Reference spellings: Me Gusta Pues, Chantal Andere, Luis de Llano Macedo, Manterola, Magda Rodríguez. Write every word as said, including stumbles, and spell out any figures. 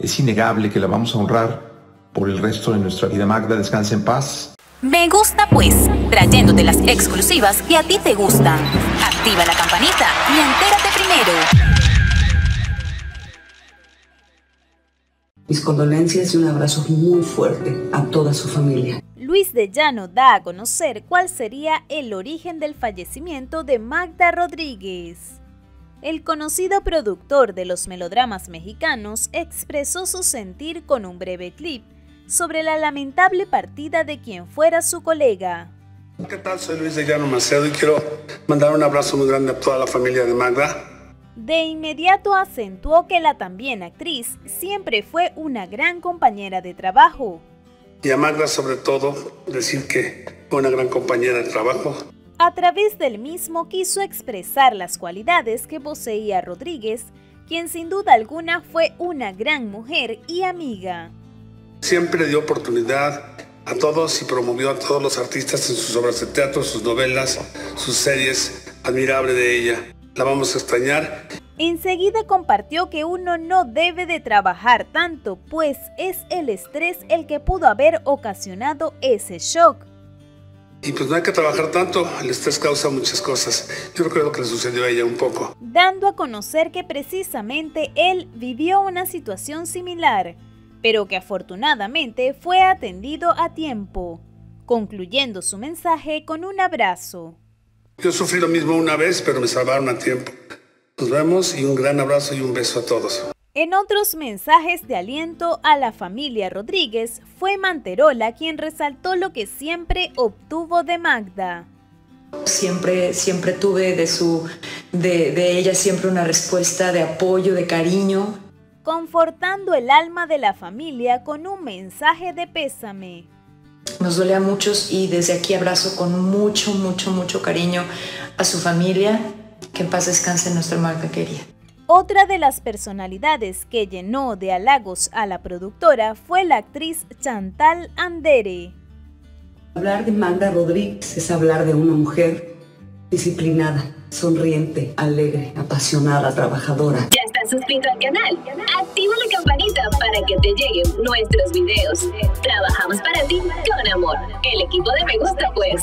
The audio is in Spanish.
es innegable que la vamos a honrar por el resto de nuestra vida. Magda, descanse en paz. Me Gusta Pues, trayéndote las exclusivas que a ti te gustan. Activa la campanita y entérate primero. Mis condolencias y un abrazo muy fuerte a toda su familia. Luis de Llano da a conocer cuál sería el origen del fallecimiento de Magda Rodríguez. El conocido productor de los melodramas mexicanos expresó su sentir con un breve clip sobre la lamentable partida de quien fuera su colega. ¿Qué tal? Soy Luis de Llano Macedo y quiero mandar un abrazo muy grande a toda la familia de Magda. De inmediato acentuó que la también actriz siempre fue una gran compañera de trabajo. Y a Magda sobre todo decir que fue una gran compañera de trabajo. A través del mismo quiso expresar las cualidades que poseía Rodríguez, quien sin duda alguna fue una gran mujer y amiga. Siempre dio oportunidad a todos y promovió a todos los artistas en sus obras de teatro, sus novelas, sus series. Admirable de ella. La vamos a extrañar. Enseguida compartió que uno no debe de trabajar tanto, pues es el estrés el que pudo haber ocasionado ese shock. Y pues no hay que trabajar tanto, el estrés causa muchas cosas. Yo creo que es lo que le sucedió a ella un poco. Dando a conocer que precisamente él vivió una situación similar, pero que afortunadamente fue atendido a tiempo, concluyendo su mensaje con un abrazo. Yo sufrí lo mismo una vez, pero me salvaron a tiempo. Nos vemos y un gran abrazo y un beso a todos. En otros mensajes de aliento a la familia Rodríguez, fue Manterola quien resaltó lo que siempre obtuvo de Magda. Siempre, siempre tuve de, su, de, de ella siempre una respuesta de apoyo, de cariño. Confortando el alma de la familia con un mensaje de pésame. Nos duele a muchos y desde aquí abrazo con mucho, mucho, mucho cariño a su familia. Que en paz descanse nuestra Magda querida. Otra de las personalidades que llenó de halagos a la productora fue la actriz Chantal Andere. Hablar de Magda Rodríguez es hablar de una mujer disciplinada, sonriente, alegre, apasionada, trabajadora. Ya estás suscrito al canal. Activa la campanita para que te lleguen nuestros videos. Trabajamos para ti con amor. El equipo de Me Gusta Pues.